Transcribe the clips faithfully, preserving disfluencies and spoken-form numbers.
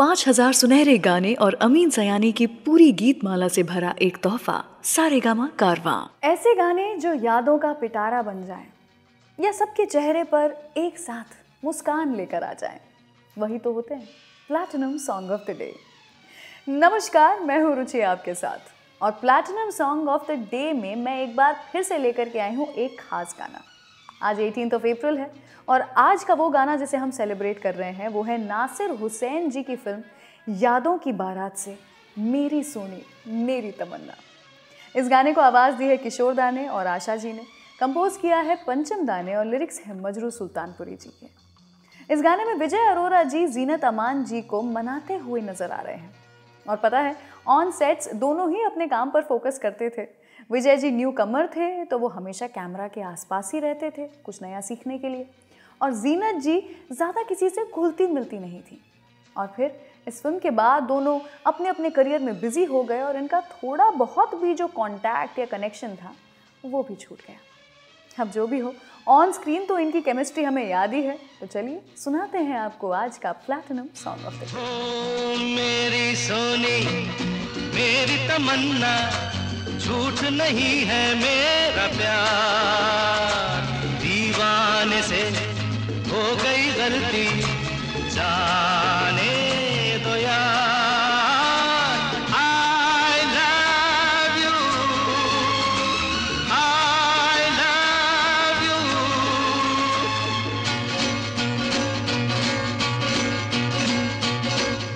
पाँच हजार सुनहरे गाने और अमीन सयानी की पूरी गीत माला से भरा एक तोहफा सारेगामा कारवां। ऐसे गाने जो यादों का पिटारा बन जाएं या सबके चेहरे पर एक साथ मुस्कान लेकर आ जाएं, वही तो होते हैं platinum song of the day. नमस्कार, मैं हूँ रुचि आपके साथ और platinum song of the day में मैं एक बार फिर से लेकर के आई हूँ एक खास गाना। आज अठारह अप्रैल है और आज का वो गाना जिसे हम सेलिब्रेट कर रहे हैं वो है नासिर हुसैन जी की फिल्म यादों की बारात से मेरी सोनी मेरी तमन्ना। इस गाने को आवाज़ दी है किशोर दा ने और आशा जी ने, कंपोज किया है पंचम दा ने और लिरिक्स है मजरूह सुल्तानपुरी जी के। इस गाने में विजय अरोरा जी जीनत अमान जी को मनाते हुए नजर आ रहे हैं और पता है ऑन सेट्स दोनों ही अपने काम पर फोकस करते थे। विजय जी न्यू कमर थे तो वो हमेशा कैमरा के आसपास ही रहते थे कुछ नया सीखने के लिए, और जीनत जी ज़्यादा किसी से घुलती मिलती नहीं थी। और फिर इस फिल्म के बाद दोनों अपने अपने करियर में बिजी हो गए और इनका थोड़ा बहुत भी जो कांटेक्ट या कनेक्शन था वो भी छूट गया। अब जो भी हो, ऑन स्क्रीन तो इनकी केमिस्ट्री हमें याद ही है। तो चलिए सुनाते हैं आपको आज का platinum song of the day. मेरी सोनी मेरी तमन्ना, झूठ नहीं है मेरा प्यार, दीवाने से हो गई गलती, जाने दो यार। I love you I love you.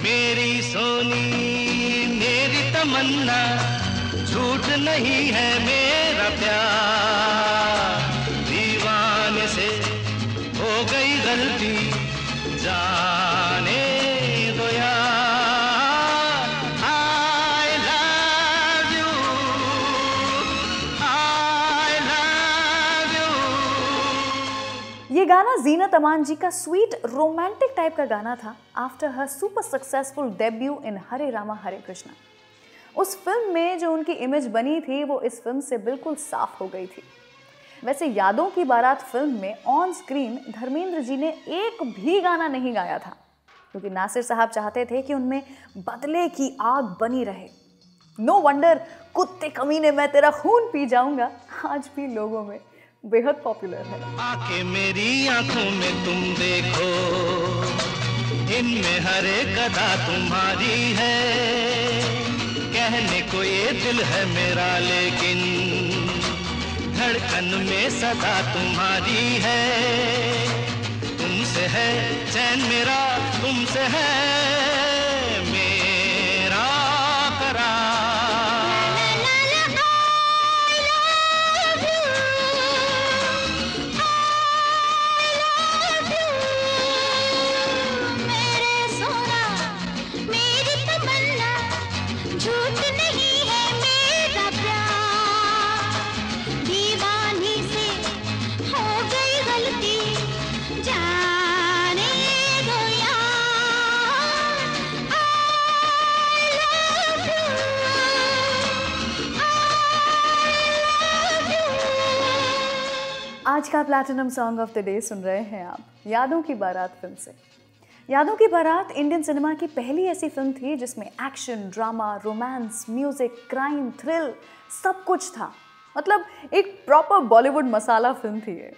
मेरी सोनी मेरी तमन्ना, झूठ नहीं है मेरा प्यार, दीवाने से हो गई गलती, जाने दो यार। I love you, I love you। ये गाना जीनत अमान जी का स्वीट रोमांटिक टाइप का गाना था after her super successful debut in Hare Rama Hare Krishna. उस फिल्म में जो उनकी इमेज बनी थी वो इस फिल्म से बिल्कुल साफ हो गई थी। वैसे यादों की बारात फिल्म में ऑन स्क्रीन धर्मेंद्र जी ने एक भी गाना नहीं गाया था क्योंकि नासिर साहब चाहते थे कि उनमें बदले की आग बनी रहे। नो वंडर कुत्ते कमीने मैं तेरा खून पी जाऊंगा आज भी लोगों में बेहद पॉपुलर है। आके मेरी आंखों में तुम देखो, इनमें हर एक अदा तुम्हारी है, कहने को ये दिल है मेरा लेकिन धड़कन में सदा तुम्हारी है, तुमसे है चैन मेरा, तुमसे है मेरा करार। आज का platinum song of the day सुन रहे हैं आप यादों की बारात फिल्म से। यादों की बारात इंडियन सिनेमा की पहली ऐसी फिल्म थी जिसमें action, drama, romance, music, crime, thrill सब कुछ था। मतलब एक प्रॉपर बॉलीवुड मसाला फिल्म थी ये।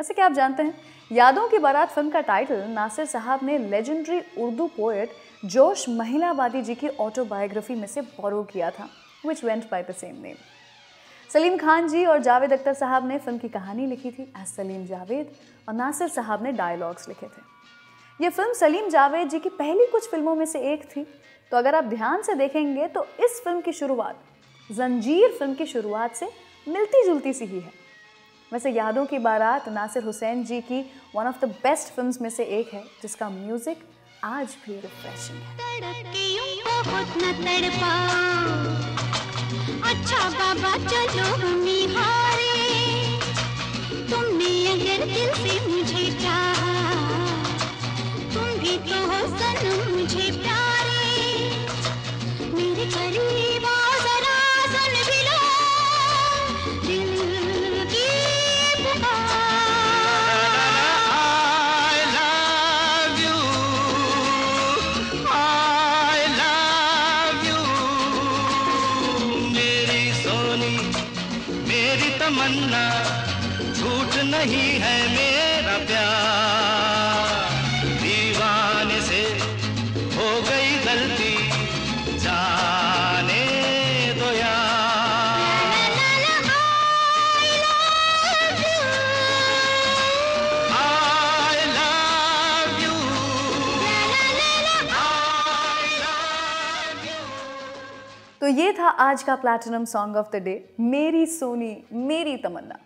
ऐसे क्या आप जानते हैं, यादों की बारात फिल्म का टाइटल नासिर साहब ने लेजेंडरी उर्दू पोएट जोश महिलाबादी जी की ऑटोबायोग्राफी में से बोरो किया था, which went by the same name. Salim Khan ji और जावेद अख्तर साहब ने फिल्म की कहानी लिखी थी एज सलीम जावेद और नासिर साहब ने डायलॉग्स लिखे थे। ये फिल्म सलीम जावेद जी की पहली कुछ फिल्मों में से एक थी। तो अगर आप ध्यान से देखेंगे तो इस फिल्म की शुरुआत जंजीर फिल्म की शुरुआत से मिलती जुलती सी ही है। वैसे यादों की बारात नासिर हुसैन जी की one of the best films में से एक है जिसका म्यूजिक आज भी रिफ्रेशिंग है। अच्छा बाबा चलो हम निहारे, तुमने अगर दिल से मुझे चाहा, तुम भी तो हो सनम मुझे प्यारे, मेरे करीब आ जरा सुन भी लो दिल की पुकार। I love you। तमन्ना, झूठ नहीं है मेरा प्यार। दीवाने से हो गई गलती, जाने दो यार। I love you, I love you। तो ये था आज का platinum song of the day, मेरी सोनी मेरी तमन्ना।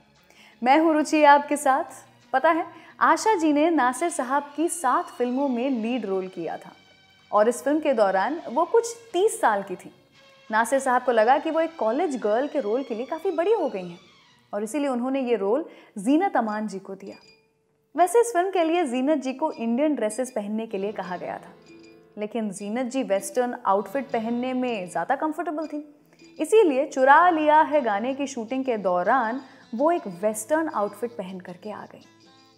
मैं हूँ रुचि आपके साथ। पता है, आशा जी ने नासिर साहब की सात फिल्मों में लीड रोल किया था और इस फिल्म के दौरान वो कुछ तीस साल की थी। नासिर साहब को लगा कि वो एक कॉलेज गर्ल के रोल के लिए काफ़ी बड़ी हो गई हैं और इसीलिए उन्होंने ये रोल जीनत अमान जी को दिया। वैसे इस फिल्म के लिए जीनत जी को इंडियन ड्रेसेस पहनने के लिए कहा गया था, लेकिन जीनत जी वेस्टर्न आउटफिट पहनने में ज़्यादा कंफर्टेबल थी, इसीलिए चुरा लिया है गाने की शूटिंग के दौरान वो एक वेस्टर्न आउटफिट पहन करके आ गई।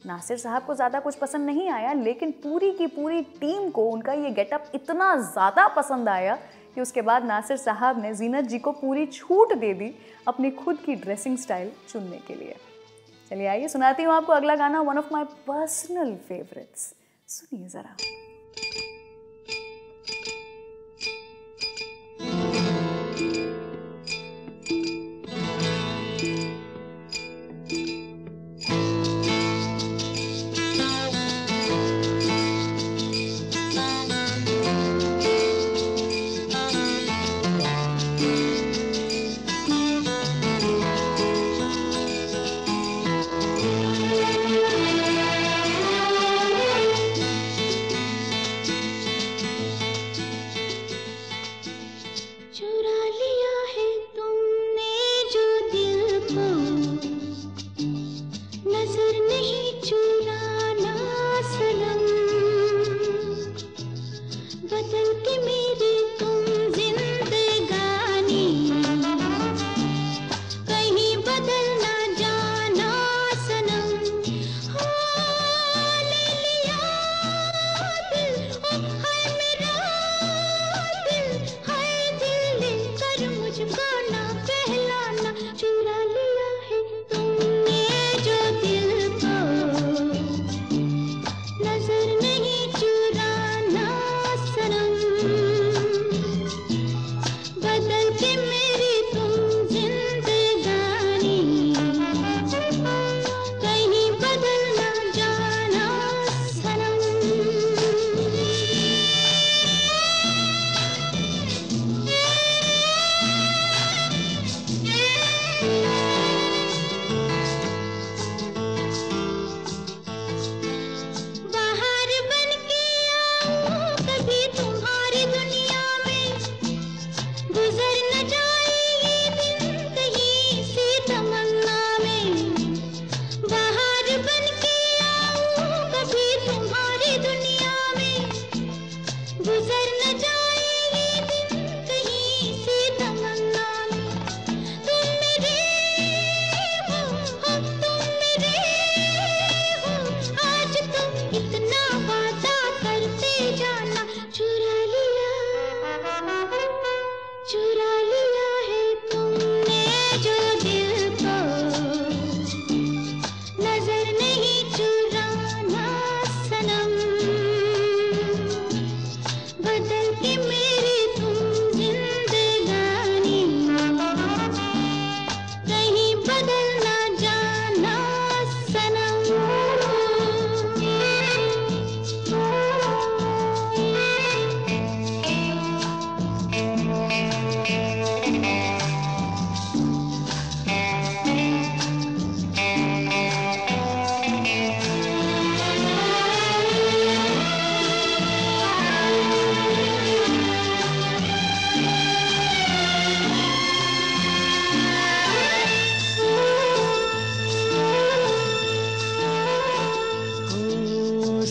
नासिर साहब को ज़्यादा कुछ पसंद नहीं आया, लेकिन पूरी की पूरी टीम को उनका ये गेटअप इतना ज़्यादा पसंद आया कि उसके बाद नासिर साहब ने जीनत जी को पूरी छूट दे दी अपनी खुद की ड्रेसिंग स्टाइल चुनने के लिए। चलिए आइए सुनाती हूँ आपको अगला गाना, one of my personal favourites. सुनिए ज़रा।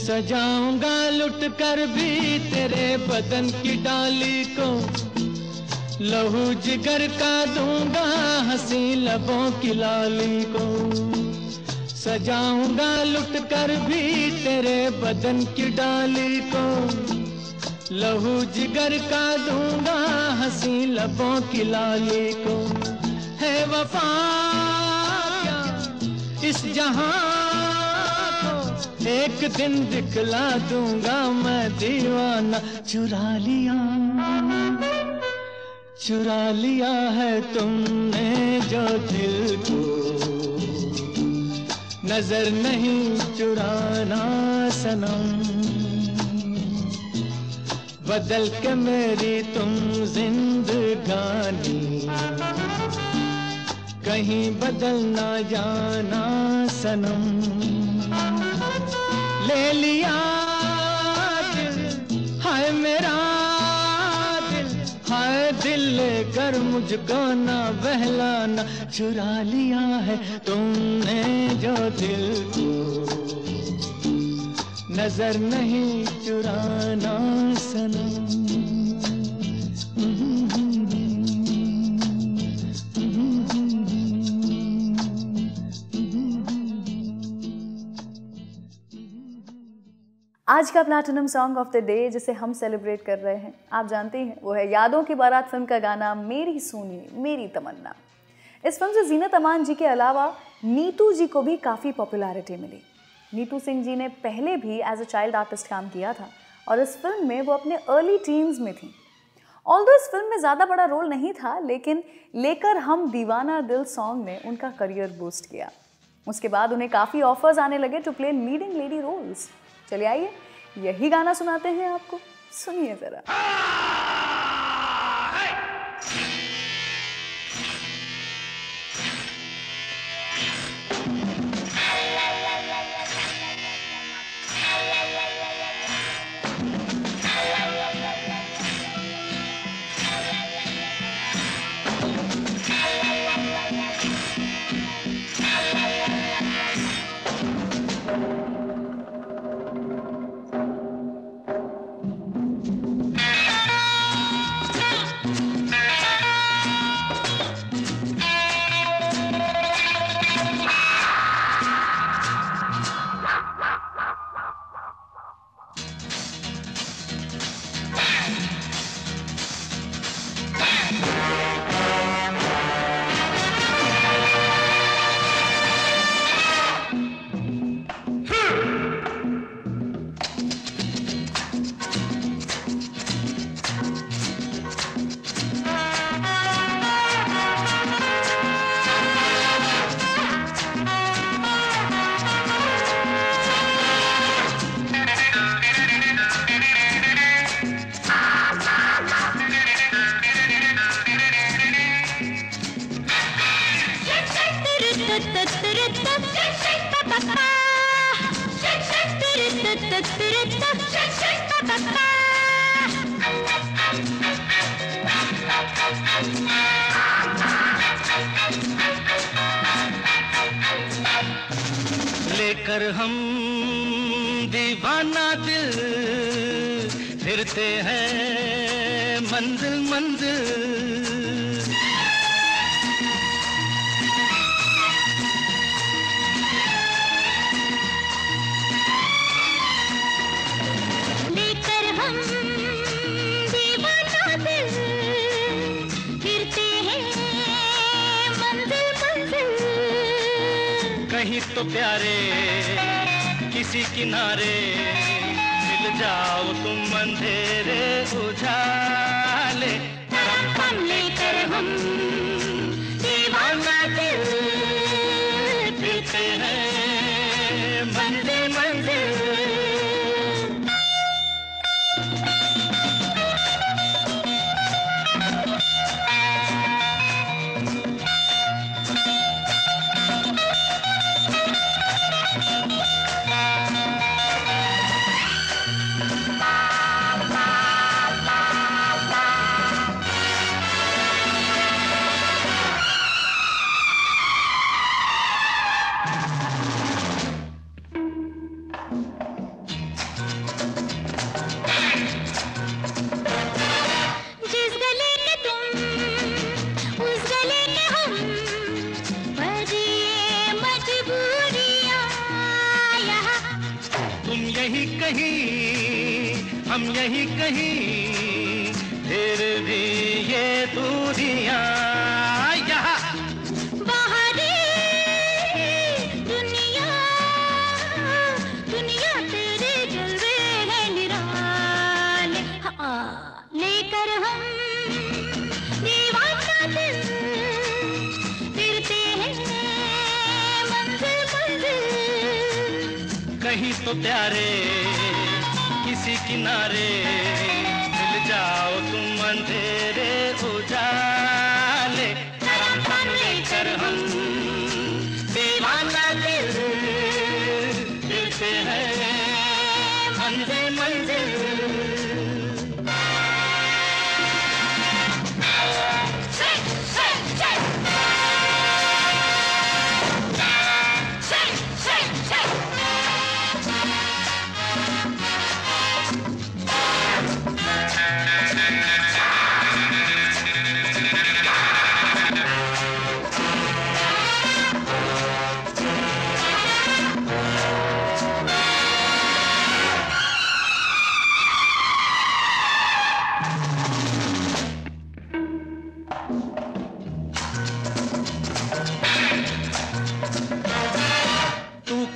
सजाऊंगा लुट कर भी तेरे बदन की डाली को, लहू जिगर का दूंगा हंसी लबों की लाली को। सजाऊंगा लुट कर भी तेरे बदन की डाली को, लहू जिगर का दूंगा हंसी लबों की लाली को। है वफा इस जहां को एक दिन दिखला दूंगा मैं दीवाना। चुरा लिया चुरा लिया है तुमने जो दिल को, नजर नहीं चुराना सनम। बदल के मेरी तुम जिंदगानी, कहीं बदल ना जाना सनम। ले लिया दिल हाय मेरा दिल, हाय दिल लेकर मुझको ना बहलाना। चुरा लिया है तुमने जो दिल को, नजर नहीं चुराना सनम। आज का platinum song of the day जिसे हम सेलिब्रेट कर रहे हैं, आप जानते हैं, वो है यादों की बारात फिल्म का गाना मेरी सोनी मेरी तमन्ना। इस फिल्म से जीनत अमान जी के अलावा नीतू जी को भी काफ़ी पॉपुलैरिटी मिली। नीतू सिंह जी ने पहले भी एज अ चाइल्ड आर्टिस्ट काम किया था और इस फिल्म में वो अपने अर्ली टीन्स में थी। ऑल्दो इस फिल्म में ज़्यादा बड़ा रोल नहीं था, लेकिन लेकर हम दीवाना दिल सॉन्ग ने उनका करियर बूस्ट किया। उसके बाद उन्हें काफ़ी ऑफर्स आने लगे to play leading lady roles. चलिए आइए यही गाना सुनाते हैं आपको, सुनिए जरा। लेकर हम दीवाना दिल, फिरते हैं मंजिल मंजिल। लेकर हम दीवाना दिल, फिरते हैं मंजिल मंजिल। कहीं तो प्यारे किसी किनारे मिल जाओ तुम अंधेरे उजाले। लेकर हम दीवाना दिल, फिरते हैं मंजिल मंजिल। हम यही कहीं फिर भी ये दूरियां, यहाँ बाहरी हो प्यारे किसी किनारे मिल जाओ तुम अंधेरे उजाले हम लेकर हम दीवाना दिल दिलते हैं मंजे मंजिल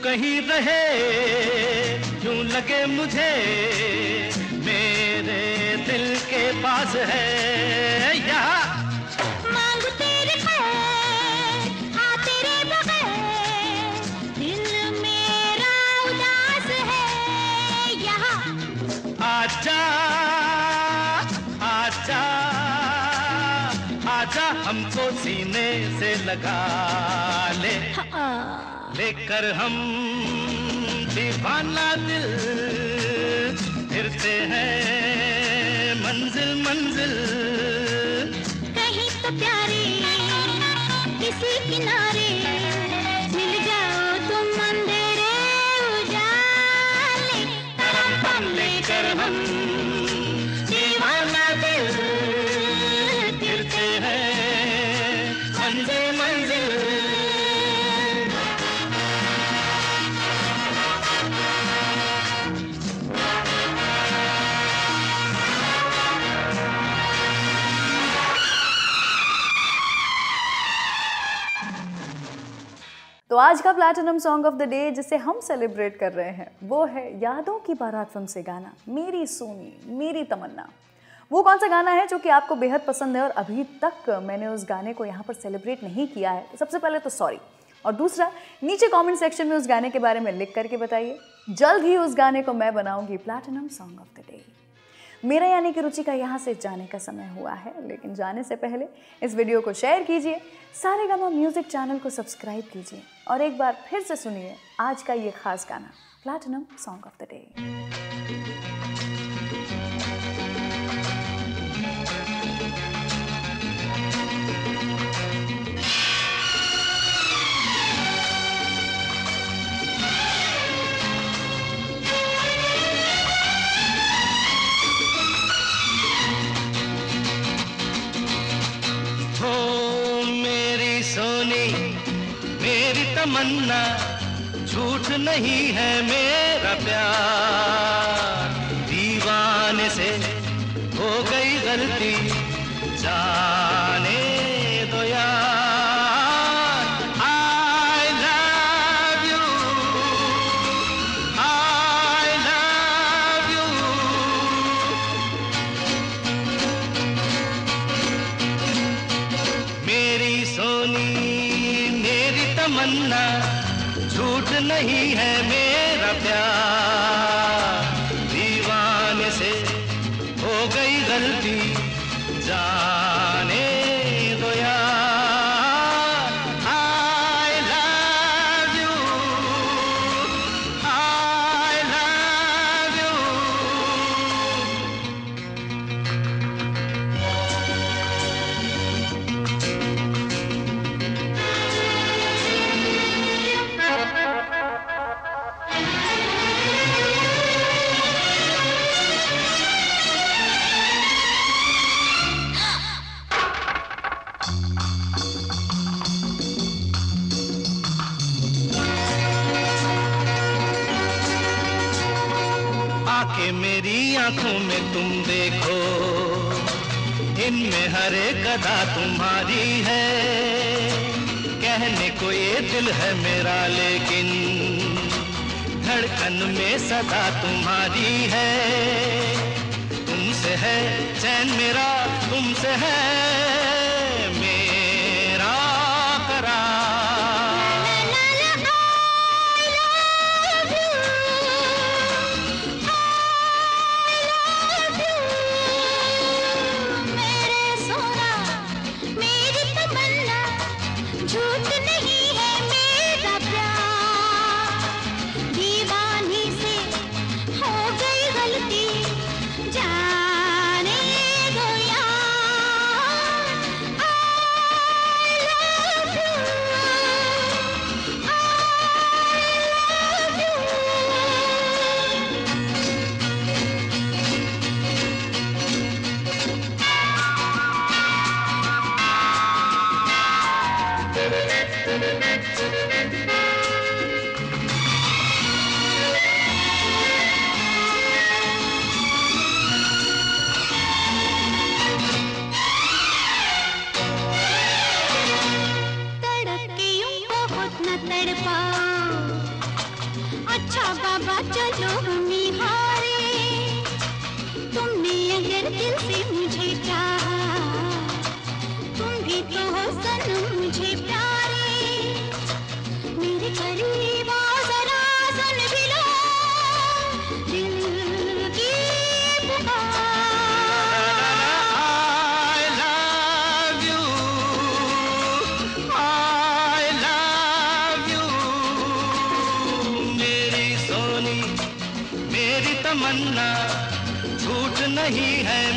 कहीं रहे यूं लगे मुझे मेरे दिल के पास है यहाँ मांग तेरे बगैर आ तेरे बगैर दिल मेरा उदास है यहाँ आजा आजा आजा हमको सीने से लगा ले लेकर हम दीवाना दिल फिरते हैं मंजिल मंजिल कहीं तो प्यारे किसी किनारे मिल जाओ तुम अंधेरे उजाले हम लेकर हम दीवाना दिल फिरते हैं मंजिल मंजिल तो आज का platinum song of the day जिसे हम सेलिब्रेट कर रहे हैं वो है यादों की बारात फिल्म से गाना मेरी सोनी मेरी तमन्ना। वो कौन सा गाना है जो कि आपको बेहद पसंद है और अभी तक मैंने उस गाने को यहाँ पर सेलिब्रेट नहीं किया है, सबसे पहले तो सॉरी, और दूसरा नीचे कमेंट सेक्शन में उस गाने के बारे में लिख करके बताइए। जल्द ही उस गाने को मैं बनाऊँगी platinum song of the day. मेरा यानी कि रुचि का यहाँ से जाने का समय हुआ है, लेकिन जाने से पहले इस वीडियो को शेयर कीजिए, सारेगामा म्यूज़िक चैनल को सब्सक्राइब कीजिए और एक बार फिर से सुनिए आज का ये खास गाना platinum song of the day. तमन्ना झूठ नहीं है मेरा प्यार दीवाने से हो गई गलती जाने दो यार। I love you I love you मेरी सोनी तमन्ना झूठ नहीं है मेरा प्यार दीवाने से हो गई गलती जाने दो यार। I love you I love you मेरी आंखों में तुम देखो इनमें हर एक अदा तुम्हारी है। कहने को ये दिल है मेरा लेकिन धड़कन में सदा तुम्हारी है। तुमसे है चैन मेरा तुमसे है मेरा करार। नहीं है